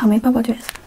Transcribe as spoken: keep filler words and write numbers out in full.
草莓抱抱卷子。